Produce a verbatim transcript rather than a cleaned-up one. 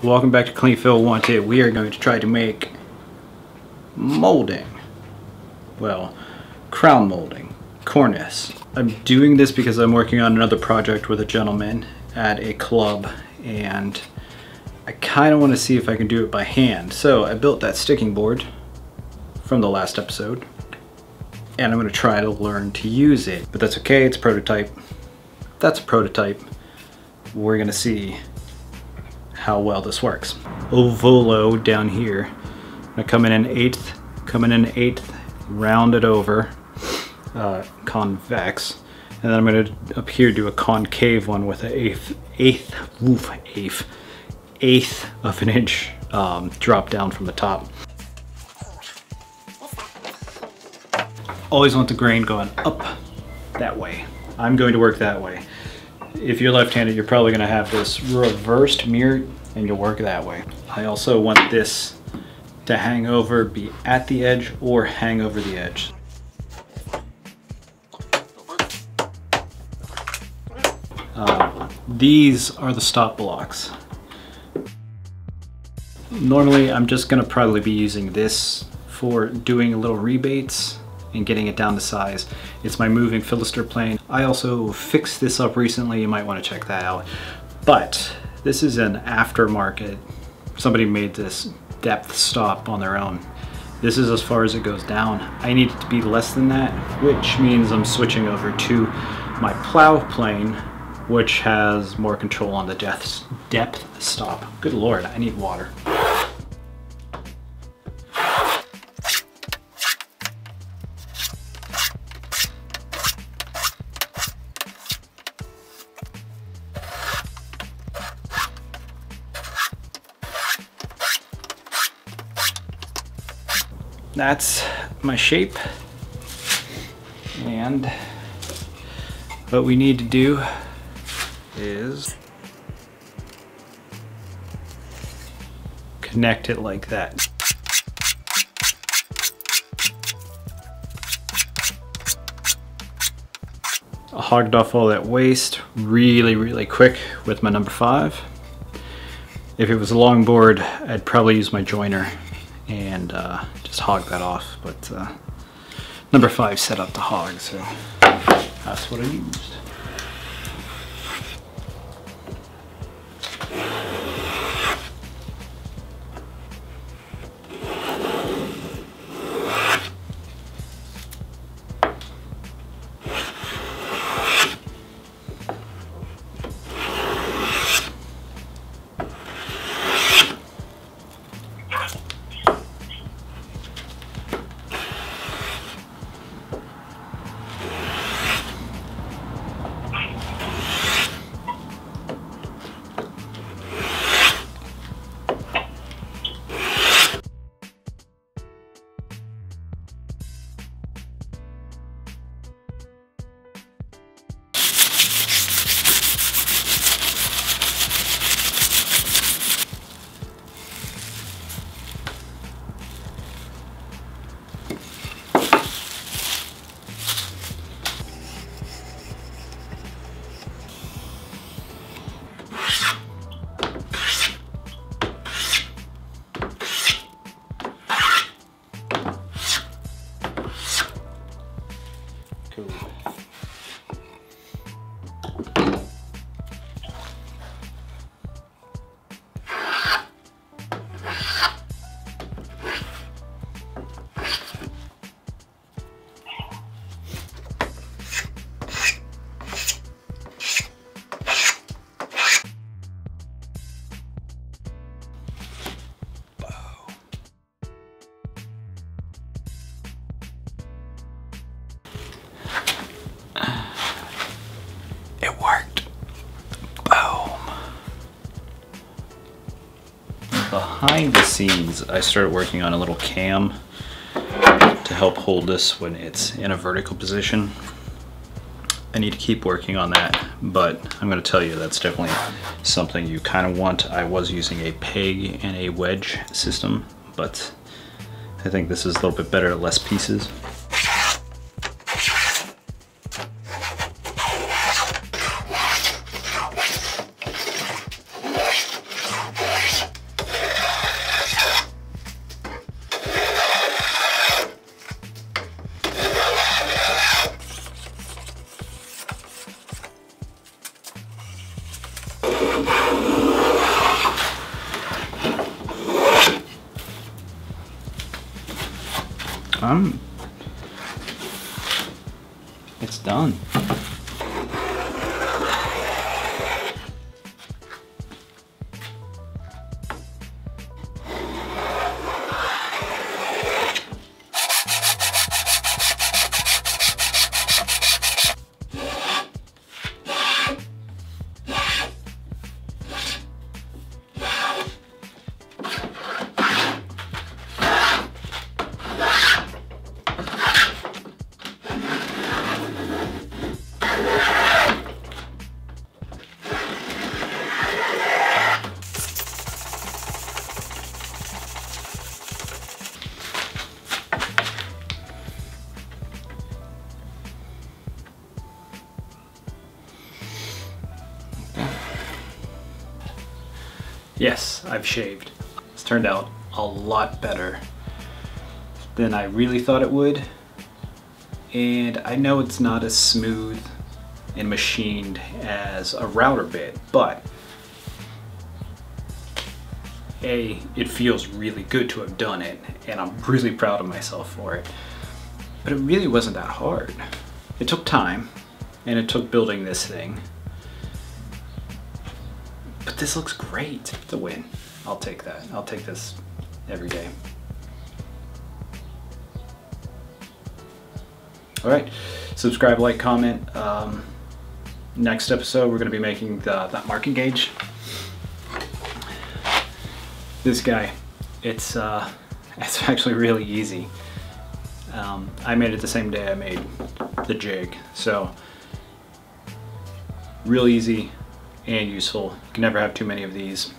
Welcome back to Clean Phil Wanted. We are going to try to make molding. Well, crown molding, cornice. I'm doing this because I'm working on another project with a gentleman at a club, and I kind of want to see if I can do it by hand. So I built that sticking board from the last episode, and I'm going to try to learn to use it. But that's okay, it's a prototype. That's a prototype. We're going to see how well this works. Ovolo down here. I'm going to come in an eighth, come in an eighth, round it over, uh, convex, and then I'm going to up here do a concave one with an eighth, eighth, oof, eighth, eighth of an inch um, drop down from the top. Always want the grain going up that way. I'm going to work that way. If you're left-handed, you're probably going to have this reversed mirror and you'll work that way. I also want this to hang over, be at the edge or hang over the edge. Uh, these are the stop blocks. Normally, I'm just going to probably be using this for doing little rebates and getting it down to size. It's my moving phillister plane. I also fixed this up recently. You might want to check that out. But this is an aftermarket. Somebody made this depth stop on their own. This is as far as it goes down. I need it to be less than that, which means I'm switching over to my plow plane, which has more control on the depth, depth stop. Good Lord, I need water. That's my shape, and what we need to do is connect it like that. I hogged off all that waste really, really quick with my number five. If it was a long board, I'd probably use my joiner and uh, just hog that off, but uh, number five set up the hog, so that's what I used. Behind the scenes, I started working on a little cam to help hold this when it's in a vertical position. I need to keep working on that, but I'm going to tell you that's definitely something you kind of want. I was using a peg and a wedge system, but I think this is a little bit better, less pieces. I'm, it's done. Yes, I've shaved. It's turned out a lot better than I really thought it would. And I know it's not as smooth and machined as a router bit, but A, it feels really good to have done it, and I'm really proud of myself for it. But it really wasn't that hard. It took time, and it took building this thing. But this looks great. It's a win. I'll take that. I'll take this every day. All right. Subscribe, like, comment. Um, next episode, we're going to be making the, that marking gauge. This guy, it's uh, it's actually really easy. Um, I made it the same day I made the jig, so real easy and useful. You can never have too many of these.